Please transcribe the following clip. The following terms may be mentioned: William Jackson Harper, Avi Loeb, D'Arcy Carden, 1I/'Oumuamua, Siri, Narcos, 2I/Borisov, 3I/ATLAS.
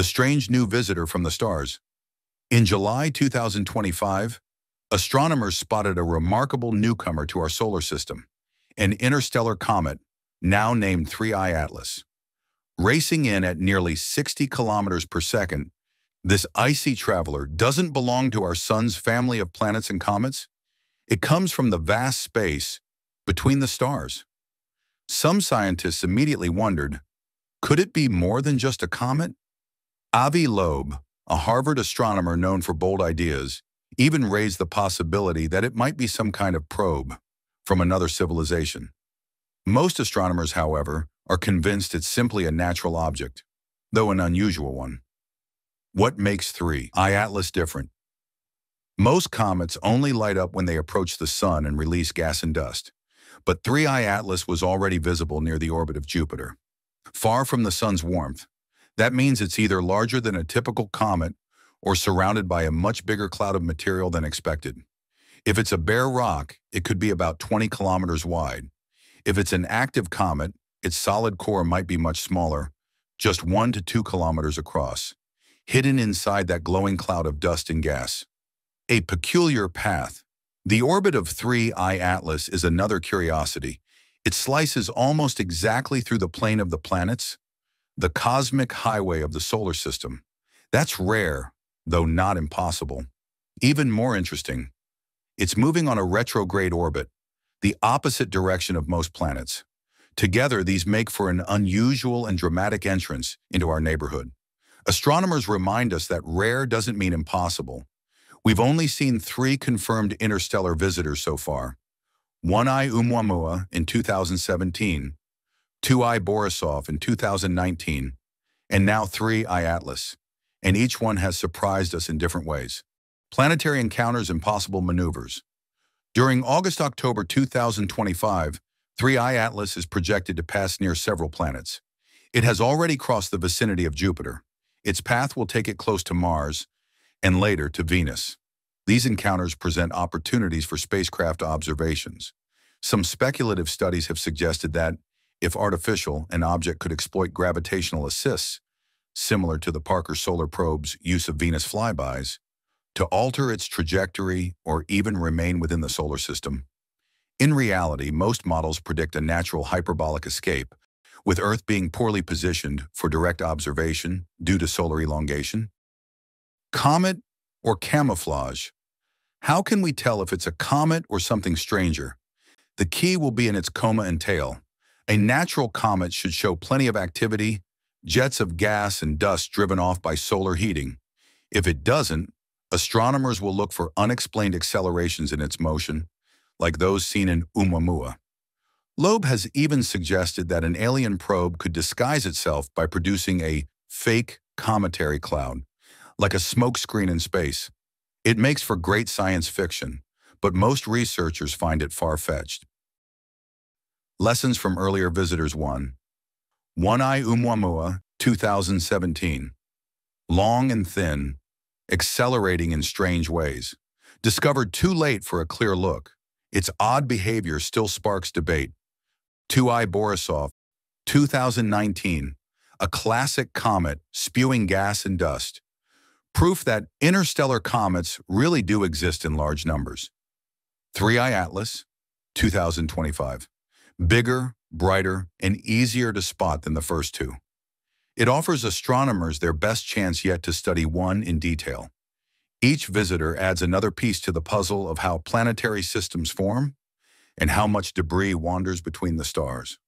The Strange New Visitor from the Stars. In July 2025, astronomers spotted a remarkable newcomer to our solar system, an interstellar comet, now named 3I/ATLAS. Racing in at nearly 60 kilometers per second, this icy traveler doesn't belong to our sun's family of planets and comets. It comes from the vast space between the stars. Some scientists immediately wondered, could it be more than just a comet? Avi Loeb, a Harvard astronomer known for bold ideas, even raised the possibility that it might be some kind of probe from another civilization. Most astronomers, however, are convinced it's simply a natural object, though an unusual one. What makes 3I/ATLAS different? Most comets only light up when they approach the sun and release gas and dust, but 3I/ATLAS was already visible near the orbit of Jupiter, far from the sun's warmth. That means it's either larger than a typical comet or surrounded by a much bigger cloud of material than expected. If it's a bare rock, it could be about 20 kilometers wide. If it's an active comet, its solid core might be much smaller, just 1 to 2 kilometers across, hidden inside that glowing cloud of dust and gas. A peculiar path. The orbit of 3I/ATLAS is another curiosity. It slices almost exactly through the plane of the planets, the cosmic highway of the solar system. That's rare, though not impossible. Even more interesting, it's moving on a retrograde orbit, the opposite direction of most planets. Together, these make for an unusual and dramatic entrance into our neighborhood. Astronomers remind us that rare doesn't mean impossible. We've only seen 3 confirmed interstellar visitors so far. 1I/'Oumuamua in 2017, 2I/Borisov in 2019, and now 3I/ATLAS. And each one has surprised us in different ways. Planetary encounters and possible maneuvers. During August-October 2025, 3I/ATLAS is projected to pass near several planets. It has already crossed the vicinity of Jupiter. Its path will take it close to Mars and later to Venus. These encounters present opportunities for spacecraft observations. Some speculative studies have suggested that, if artificial, an object could exploit gravitational assists, similar to the Parker Solar Probe's use of Venus flybys, to alter its trajectory or even remain within the solar system. In reality, most models predict a natural hyperbolic escape, with Earth being poorly positioned for direct observation due to solar elongation. Comet or camouflage? How can we tell if it's a comet or something stranger? The key will be in its coma and tail. A natural comet should show plenty of activity, jets of gas and dust driven off by solar heating. If it doesn't, astronomers will look for unexplained accelerations in its motion, like those seen in Oumuamua. Loeb has even suggested that an alien probe could disguise itself by producing a fake cometary cloud, like a smokescreen in space. It makes for great science fiction, but most researchers find it far-fetched. Lessons from earlier visitors. 1I/'Oumuamua, 2017. Long and thin, accelerating in strange ways. Discovered too late for a clear look, its odd behavior still sparks debate. 2I/Borisov, 2019. A classic comet spewing gas and dust. Proof that interstellar comets really do exist in large numbers. 3I/ATLAS, 2025. Bigger, brighter, and easier to spot than the first 2. It offers astronomers their best chance yet to study one in detail. Each visitor adds another piece to the puzzle of how planetary systems form and how much debris wanders between the stars.